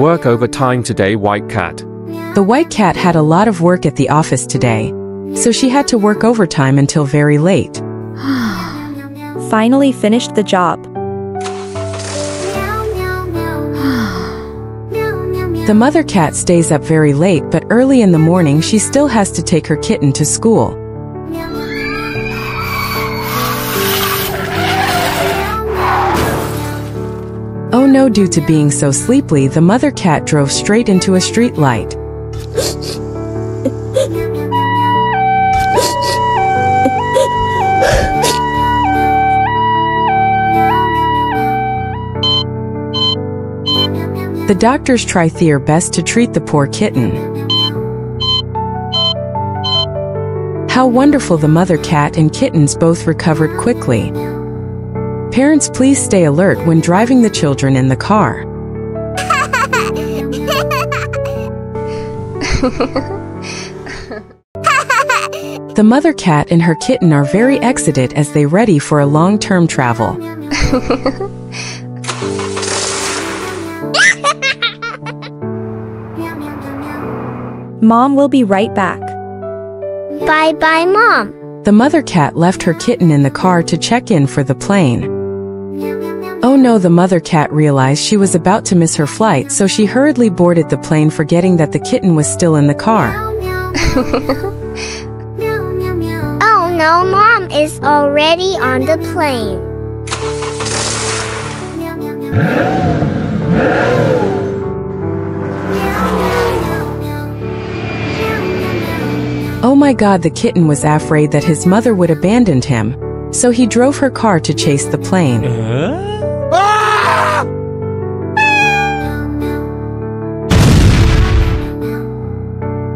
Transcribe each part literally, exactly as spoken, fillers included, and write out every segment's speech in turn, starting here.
Work overtime today, White Cat. The White Cat had a lot of work at the office today, so she had to work overtime until very late. Finally finished the job. The mother cat stays up very late, but early in the morning she still has to take her kitten to school. Oh no, due to being so sleepy, the mother cat drove straight into a street light. The doctors try their best to treat the poor kitten. How wonderful, the mother cat and kittens both recovered quickly. Parents, please stay alert when driving the children in the car. The mother cat and her kitten are very excited as they ready for a long-term travel. Mom will be right back. Bye-bye, Mom. The mother cat left her kitten in the car to check in for the plane. Oh no, the mother cat realized she was about to miss her flight, so she hurriedly boarded the plane, forgetting that the kitten was still in the car. Oh no, Mom is already on the plane. Oh my God, the kitten was afraid that his mother would abandon him, so he drove her car to chase the plane. Uh-huh. Ah!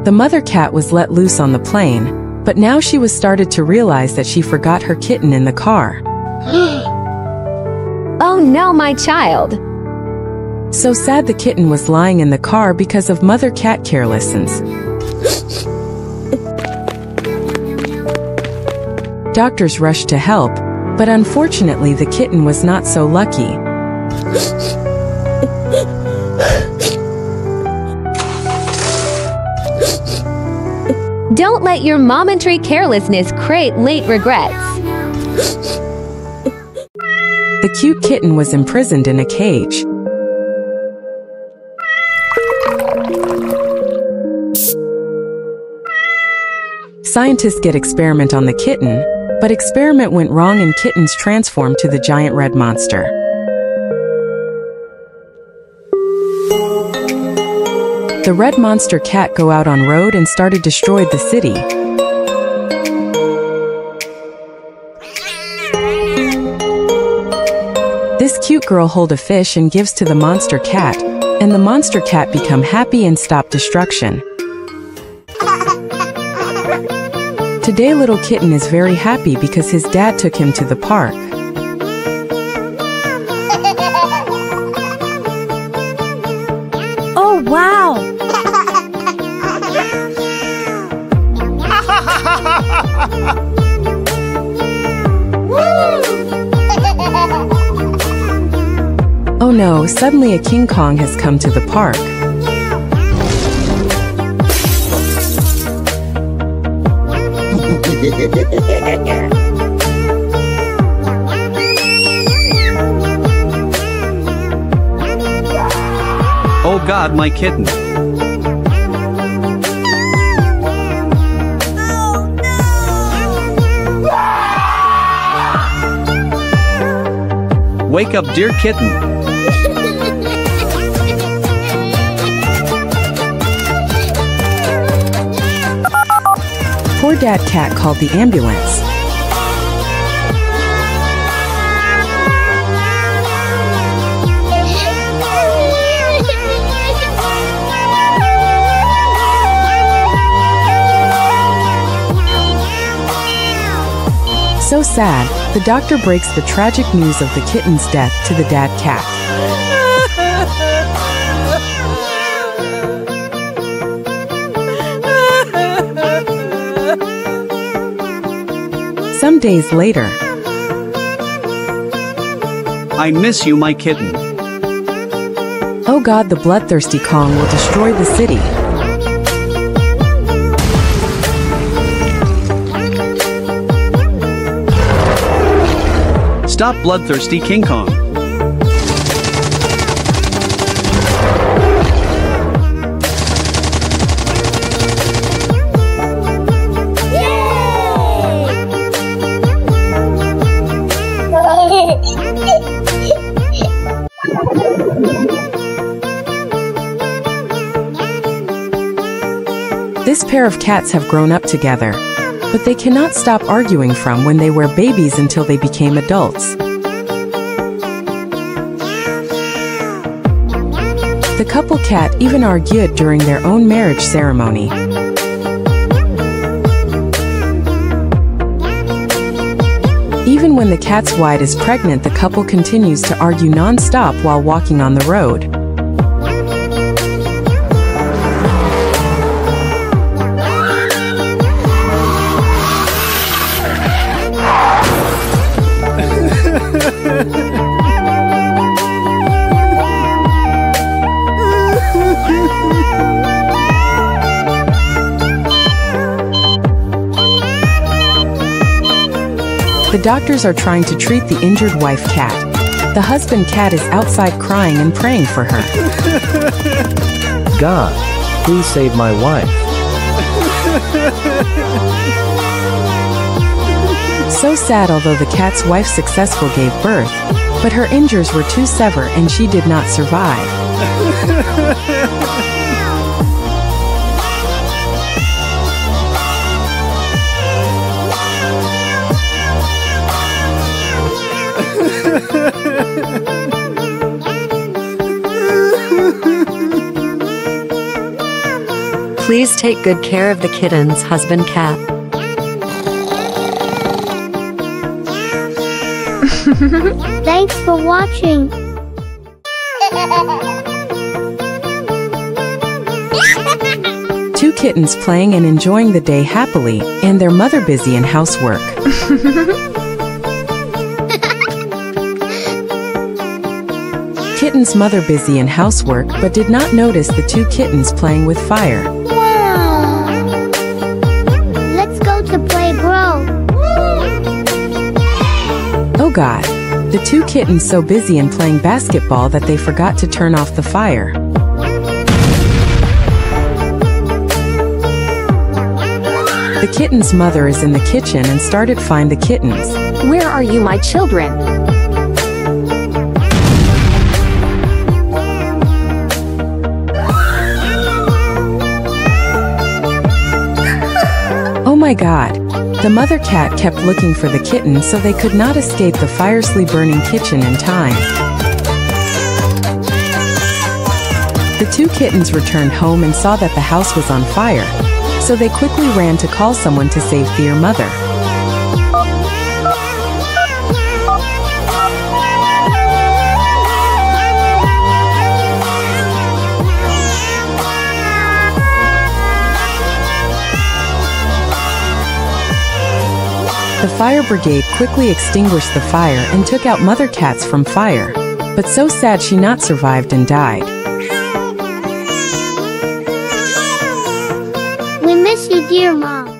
The mother cat was let loose on the plane, but now she was started to realize that she forgot her kitten in the car. Oh no, my child. So sad, the kitten was lying in the car because of mother cat carelessness. Doctors rushed to help, but unfortunately the kitten was not so lucky. Don't let your momentary carelessness create late regrets. The cute kitten was imprisoned in a cage. Scientists get experiment on the kitten, but experiment went wrong and kittens transformed to the giant red monster. The red monster cat go out on road and started destroyed the city. This cute girl hold a fish and gives to the monster cat, and the monster cat become happy and stop destruction. Today little kitten is very happy because his dad took him to the park. Oh wow! Oh no, suddenly a King Kong has come to the park. Oh God, my kitten. Oh, no. Wake up, dear kitten. Poor dad cat called the ambulance. So sad, the doctor breaks the tragic news of the kitten's death to the dad cat. Some days later. I miss you, my kitten. Oh God, the bloodthirsty Kong will destroy the city. Stop, bloodthirsty King Kong. This pair of cats have grown up together, but they cannot stop arguing from when they were babies until they became adults. The couple cat even argued during their own marriage ceremony. Even when the cat's wife is pregnant, the couple continues to argue non-stop while walking on the road. The doctors are trying to treat the injured wife cat. The husband cat is outside crying and praying for her. God, please save my wife. So sad, although the cat's wife successfully gave birth, but her injuries were too severe and she did not survive. Please take good care of the kitten's husband cat. Thanks for watching. Two kittens playing and enjoying the day happily, and their mother busy in housework. Kitten's mother busy in housework but did not notice the two kittens playing with fire. God, the two kittens so busy in playing basketball that they forgot to turn off the fire. The kitten's mother is in the kitchen and started to find the kittens. Where are you, my children? Oh my God. The mother cat kept looking for the kitten, so they could not escape the fiercely burning kitchen in time. The two kittens returned home and saw that the house was on fire, so they quickly ran to call someone to save their mother. The fire brigade quickly extinguished the fire and took out mother cats from fire, but so sad she not survived and died. We miss you, dear Mom.